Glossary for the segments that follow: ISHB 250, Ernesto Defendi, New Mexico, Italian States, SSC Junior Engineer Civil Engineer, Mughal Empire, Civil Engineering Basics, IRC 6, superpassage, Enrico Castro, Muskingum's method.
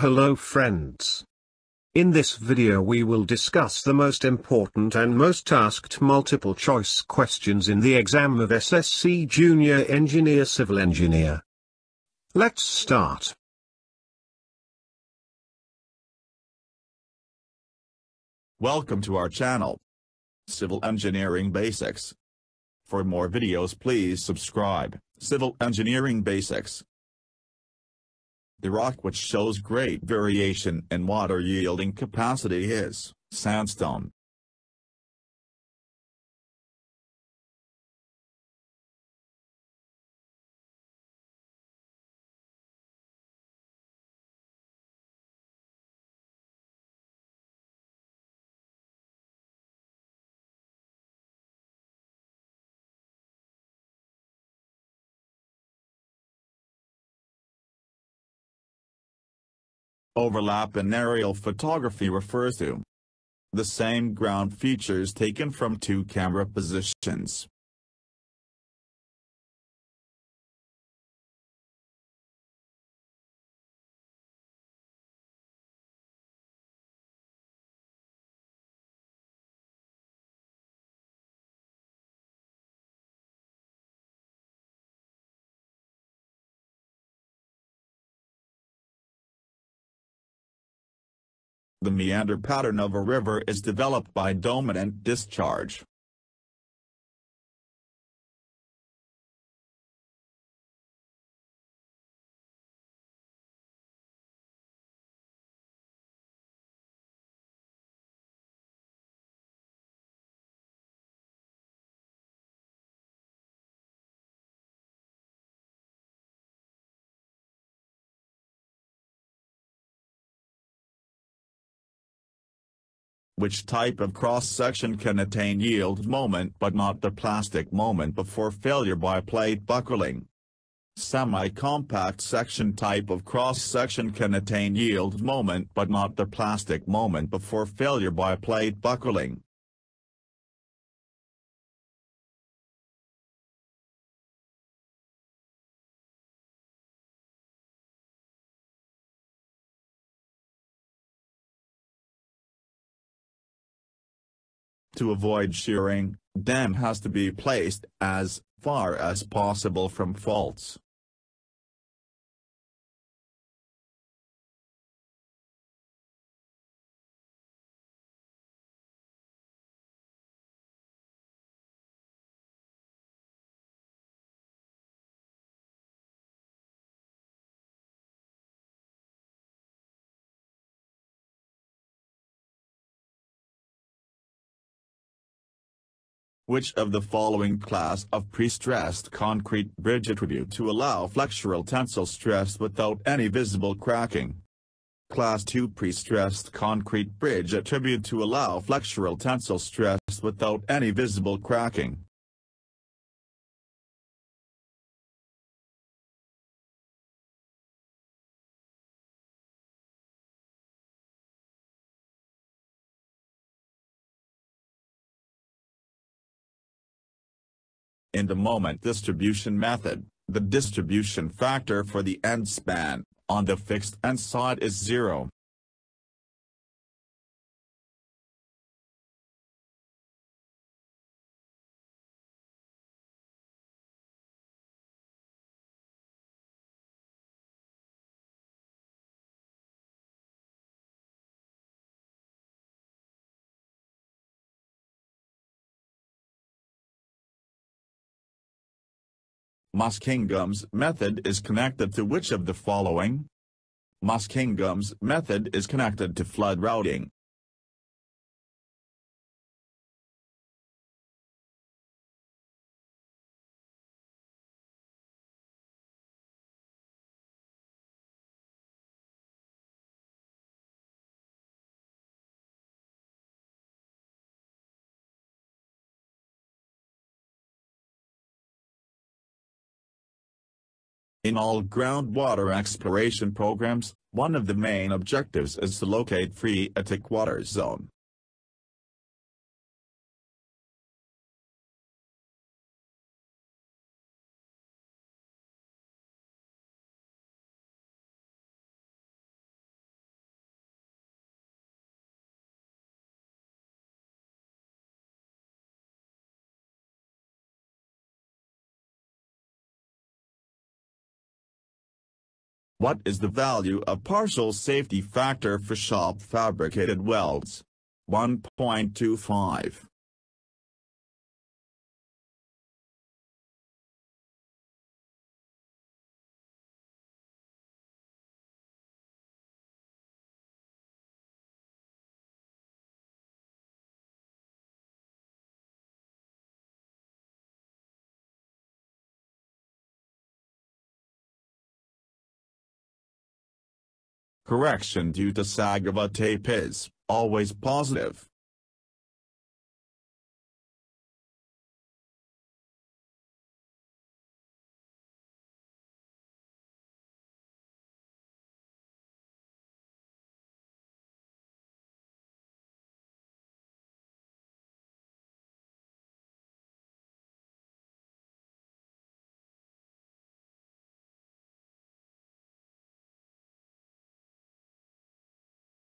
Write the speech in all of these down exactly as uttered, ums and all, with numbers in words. Hello friends. In this video we will discuss the most important and most tasked multiple choice questions in the exam of S S C Junior Engineer Civil Engineer. Let's start. Welcome to our channel, Civil Engineering Basics. For more videos please subscribe, Civil Engineering Basics. The rock which shows great variation in water yielding capacity is sandstone. Overlap in aerial photography refers to the same ground features taken from two camera positions. The meander pattern of a river is developed by dominant discharge. Which type of cross-section can attain yield moment but not the plastic moment before failure by plate buckling? Semi-compact section type of cross-section can attain yield moment but not the plastic moment before failure by plate buckling. To avoid shearing, dam has to be placed as far as possible from faults. Which of the following class of pre-stressed concrete bridge attribute to allow flexural tensile stress without any visible cracking? Class two pre-stressed concrete bridge attribute to allow flexural tensile stress without any visible cracking. In the moment distribution method, the distribution factor for the end span on the fixed end side is zero. Muskingum's method is connected to which of the following? Muskingum's method is connected to flood routing. In all groundwater exploration programs, one of the main objectives is to locate free attic water zone. What is the value of partial safety factor for shop fabricated welds? one point two five. Correction due to Sagava tape is always positive.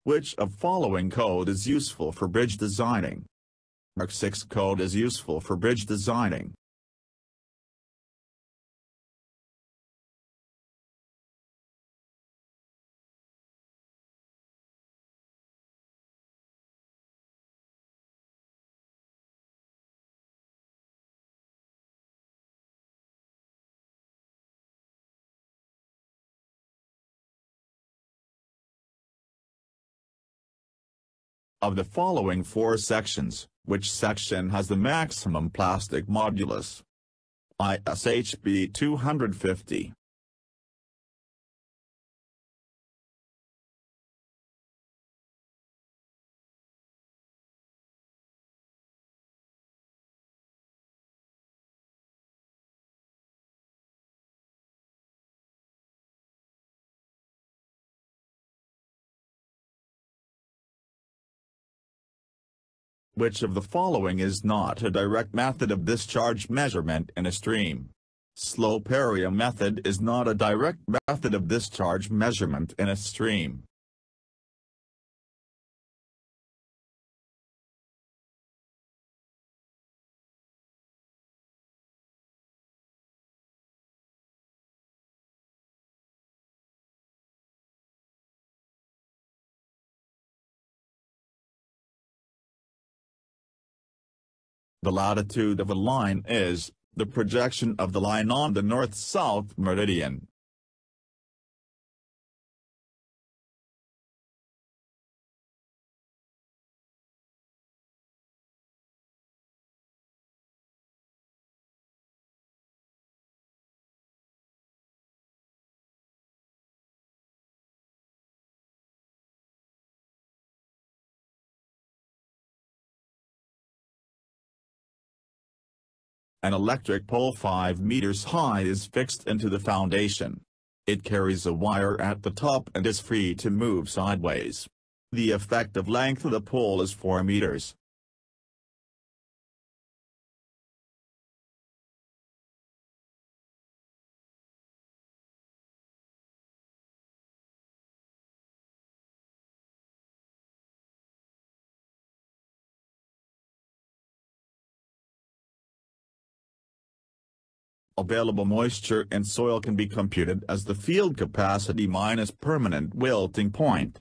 Which of following code is useful for bridge designing? I R C six code is useful for bridge designing. Of the following four sections, which section has the maximum plastic modulus? I S H B two fifty. Which of the following is not a direct method of discharge measurement in a stream? Slope area method is not a direct method of discharge measurement in a stream. The latitude of a line is the projection of the line on the north-south meridian. An electric pole five meters high is fixed into the foundation. It carries a wire at the top and is free to move sideways. The effective length of the pole is four meters. Available moisture in soil can be computed as the field capacity minus permanent wilting point.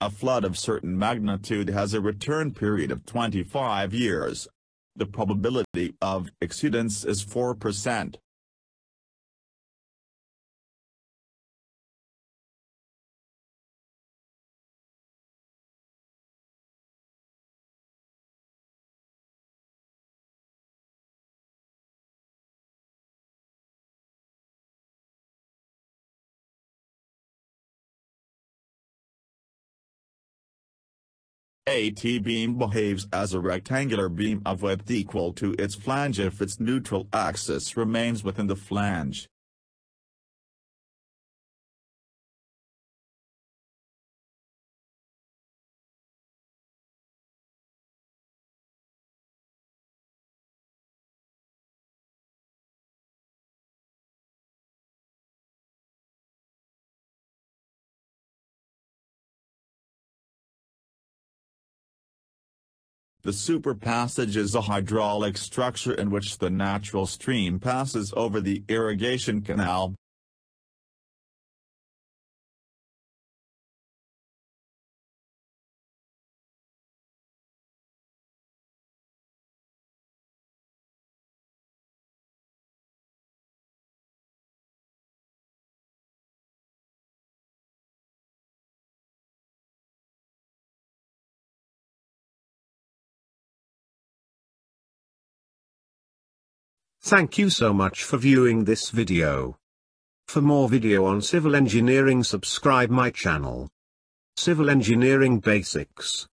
A flood of certain magnitude has a return period of twenty-five years. The probability of exceedance is four percent. A T-beam behaves as a rectangular beam of width equal to its flange if its neutral axis remains within the flange. The superpassage is a hydraulic structure in which the natural stream passes over the irrigation canal. Thank you so much for viewing this video. For more video on civil engineering, subscribe my channel. Civil Engineering Basics.